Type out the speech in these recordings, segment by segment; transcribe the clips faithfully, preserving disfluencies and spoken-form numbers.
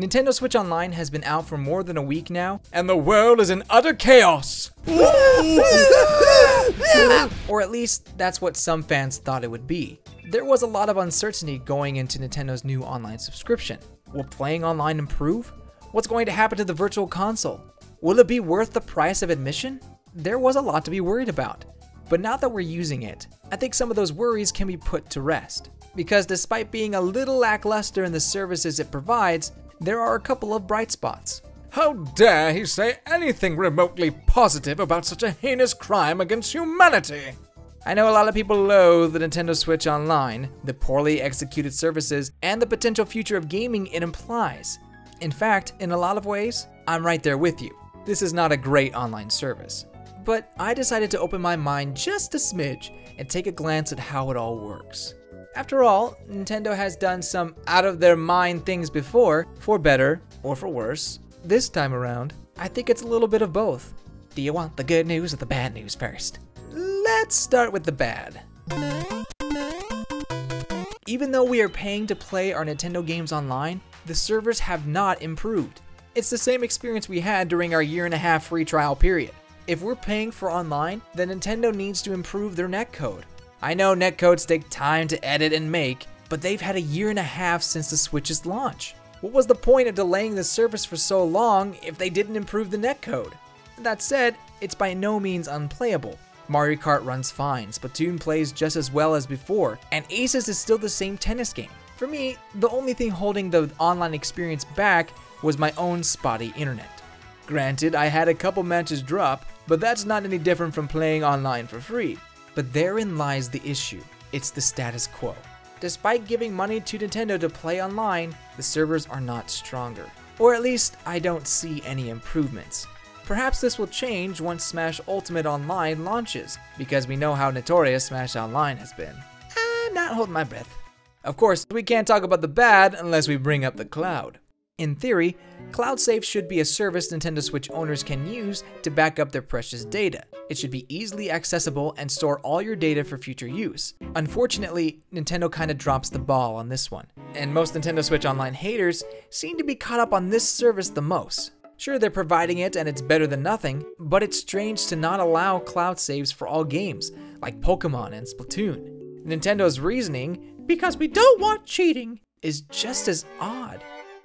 Nintendo Switch Online has been out for more than a week now, and the world is in utter chaos! Or at least, that's what some fans thought it would be. There was a lot of uncertainty going into Nintendo's new online subscription. Will playing online improve? What's going to happen to the virtual console? Will it be worth the price of admission? There was a lot to be worried about. But now that we're using it, I think some of those worries can be put to rest. Because despite being a little lackluster in the services it provides, there are a couple of bright spots. How dare he say anything remotely positive about such a heinous crime against humanity? I know a lot of people loathe the Nintendo Switch Online, the poorly executed services, and the potential future of gaming it implies. In fact, in a lot of ways, I'm right there with you. This is not a great online service. But I decided to open my mind just a smidge and take a glance at how it all works. After all, Nintendo has done some out-of-their-mind things before, for better or for worse. This time around, I think it's a little bit of both. Do you want the good news or the bad news first? Let's start with the bad. Even though we are paying to play our Nintendo games online, the servers have not improved. It's the same experience we had during our year and a half free trial period. If we're paying for online, then Nintendo needs to improve their netcode. I know netcodes take time to edit and make, but they've had a year and a half since the Switch's launch. What was the point of delaying the service for so long if they didn't improve the netcode? That said, it's by no means unplayable. Mario Kart runs fine, Splatoon plays just as well as before, and Aces is still the same tennis game. For me, the only thing holding the online experience back was my own spotty internet. Granted, I had a couple matches drop, but that's not any different from playing online for free. But therein lies the issue. It's the status quo. Despite giving money to Nintendo to play online, the servers are not stronger. Or at least, I don't see any improvements. Perhaps this will change once Smash Ultimate Online launches, because we know how notorious Smash Online has been. I'm not holding my breath. Of course, we can't talk about the bad unless we bring up the cloud. In theory, cloud saves should be a service Nintendo Switch owners can use to back up their precious data. It should be easily accessible and store all your data for future use. Unfortunately, Nintendo kinda drops the ball on this one, and most Nintendo Switch Online haters seem to be caught up on this service the most. Sure, they're providing it and it's better than nothing, but it's strange to not allow cloud saves for all games, like Pokemon and Splatoon. Nintendo's reasoning, because we don't want cheating, is just as odd.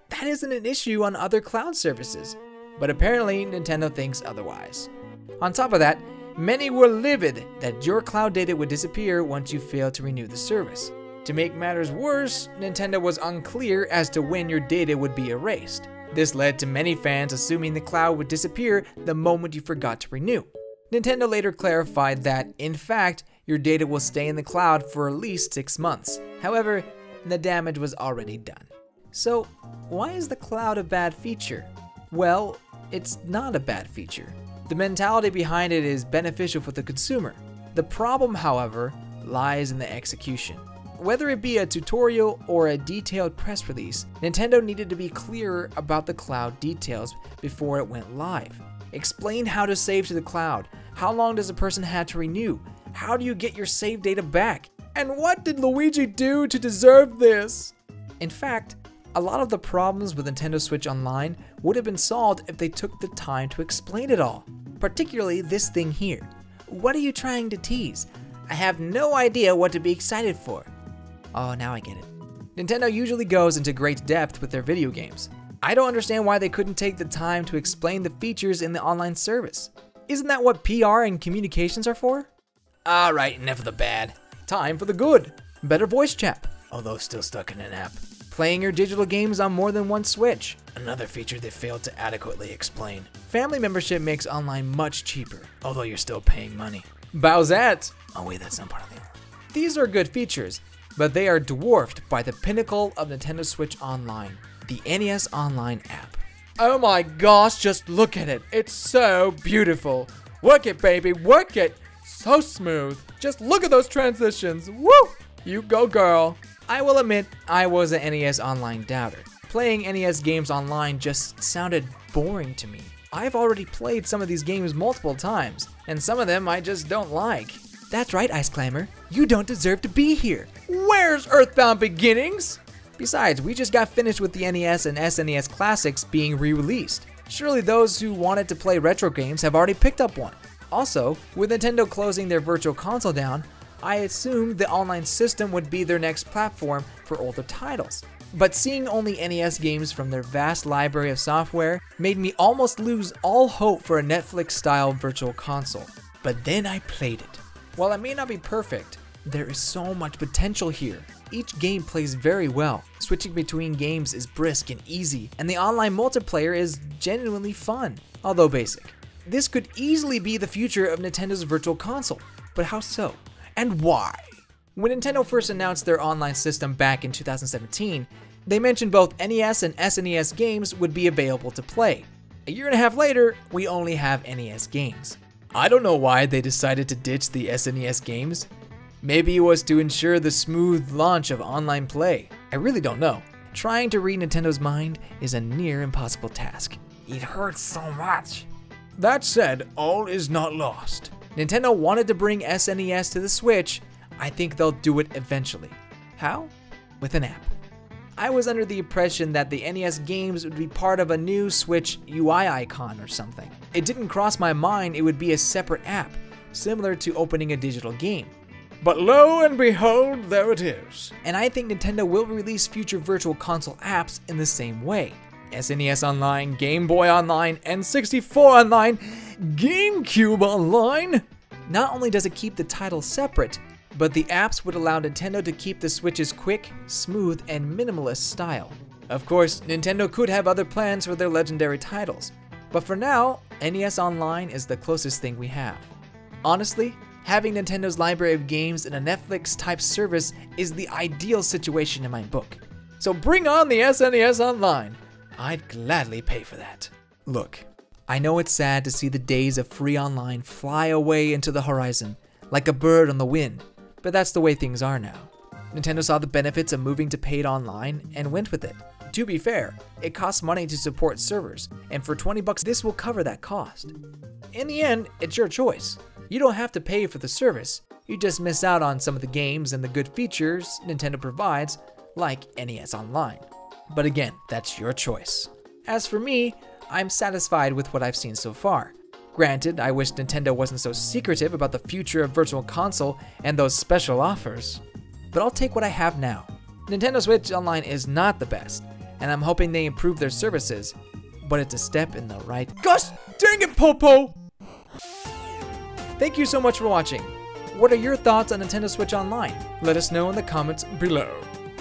That isn't an issue on other cloud services, but apparently Nintendo thinks otherwise. On top of that, many were livid that your cloud data would disappear once you fail to renew the service. To make matters worse, Nintendo was unclear as to when your data would be erased. This led to many fans assuming the cloud would disappear the moment you forgot to renew. Nintendo later clarified that, in fact, your data will stay in the cloud for at least six months. However, the damage was already done. So, why is the cloud a bad feature? Well, it's not a bad feature. The mentality behind it is beneficial for the consumer. The problem, however, lies in the execution. Whether it be a tutorial or a detailed press release, Nintendo needed to be clearer about the cloud details before it went live. Explain how to save to the cloud, how long does a person have to renew, how do you get your save data back, and what did Luigi do to deserve this? In fact, a lot of the problems with Nintendo Switch Online would have been solved if they took the time to explain it all. Particularly this thing here. What are you trying to tease? I have no idea what to be excited for. Oh, now I get it. Nintendo usually goes into great depth with their video games. I don't understand why they couldn't take the time to explain the features in the online service. Isn't that what P R and communications are for? Alright, enough of the bad. Time for the good. Better voice chat, although still stuck in an app. Playing your digital games on more than one Switch. Another feature they failed to adequately explain. Family membership makes online much cheaper, although you're still paying money. Bowsette! Oh wait, that's not part of the... These are good features, but they are dwarfed by the pinnacle of Nintendo Switch Online, the N E S Online app. Oh my gosh, just look at it. It's so beautiful. Work it, baby, work it. So smooth. Just look at those transitions. Woo! You go, girl. I will admit, I was an N E S Online doubter. Playing N E S games online just sounded boring to me. I've already played some of these games multiple times, and some of them I just don't like. That's right, Ice Climber. You don't deserve to be here. Where's Earthbound Beginnings? Besides, we just got finished with the N E S and S N E S classics being re-released. Surely those who wanted to play retro games have already picked up one. Also, with Nintendo closing their Virtual Console down, I assumed the online system would be their next platform for older titles. But seeing only N E S games from their vast library of software made me almost lose all hope for a Netflix-style Virtual Console. But then I played it. While it may not be perfect, there is so much potential here. Each game plays very well, switching between games is brisk and easy, and the online multiplayer is genuinely fun, although basic. This could easily be the future of Nintendo's Virtual Console, but how so? And why? When Nintendo first announced their online system back in two thousand seventeen, they mentioned both N E S and S N E S games would be available to play. A year and a half later, we only have N E S games. I don't know why they decided to ditch the S N E S games. Maybe it was to ensure the smooth launch of online play. I really don't know. Trying to read Nintendo's mind is a near impossible task. It hurts so much. That said, all is not lost. Nintendo wanted to bring S N E S to the Switch. I think they'll do it eventually. How? With an app. I was under the impression that the N E S games would be part of a new Switch U I icon or something. It didn't cross my mind it would be a separate app, similar to opening a digital game. But lo and behold, there it is. And I think Nintendo will release future Virtual Console apps in the same way. S N E S Online, Game Boy Online, N sixty-four Online, GameCube Online. Not only does it keep the titles separate, but the apps would allow Nintendo to keep the Switch's quick, smooth, and minimalist style. Of course, Nintendo could have other plans for their legendary titles, but for now, N E S Online is the closest thing we have. Honestly, having Nintendo's library of games in a Netflix-type service is the ideal situation in my book. So bring on the S N E S Online. I'd gladly pay for that. Look, I know it's sad to see the days of free online fly away into the horizon, like a bird on the wind, but that's the way things are now. Nintendo saw the benefits of moving to paid online and went with it. To be fair, it costs money to support servers, and for twenty bucks this will cover that cost. In the end, it's your choice. You don't have to pay for the service, you just miss out on some of the games and the good features Nintendo provides, like N E S Online. But again, that's your choice. As for me, I'm satisfied with what I've seen so far. Granted, I wish Nintendo wasn't so secretive about the future of Virtual Console and those special offers, but I'll take what I have now. Nintendo Switch Online is not the best, and I'm hoping they improve their services, but it's a step in the right— Gosh dang it, Popo! Thank you so much for watching. What are your thoughts on Nintendo Switch Online? Let us know in the comments below.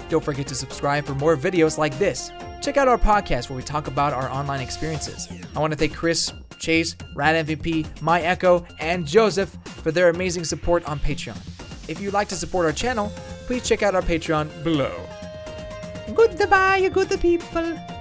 Don't forget to subscribe for more videos like this. Check out our podcast where we talk about our online experiences. I want to thank Chris, Chase, RadMVP, My Echo, and Joseph for their amazing support on Patreon. If you'd like to support our channel, please check out our Patreon below. Goodbye, you good people.